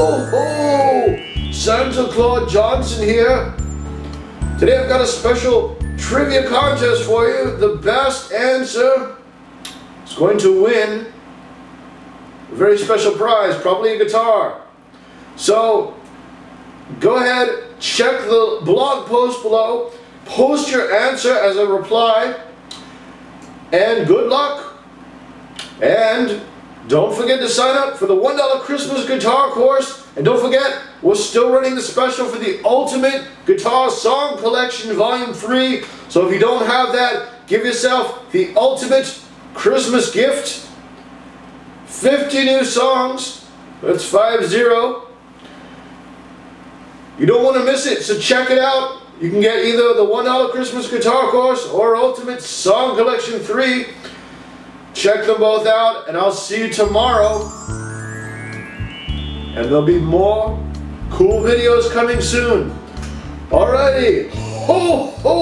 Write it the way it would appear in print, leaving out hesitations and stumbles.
Ho, ho! Santa Claude Johnson here. Today I've got a special trivia contest for you. The best answer is going to win a very special prize, probably a guitar. So go ahead, check the blog post below, post your answer as a reply, and good luck. And don't forget to sign up for the $1 Christmas Guitar Course. And don't forget, we're still running the special for the Ultimate Guitar Song Collection Volume 3. So if you don't have that, give yourself the ultimate Christmas gift. 50 new songs. That's 50. You don't want to miss it, so check it out. You can get either the $1 Christmas Guitar Course or Ultimate Song Collection 3. Check them both out, and I'll see you tomorrow. And there'll be more cool videos coming soon. Alrighty. Ho, ho.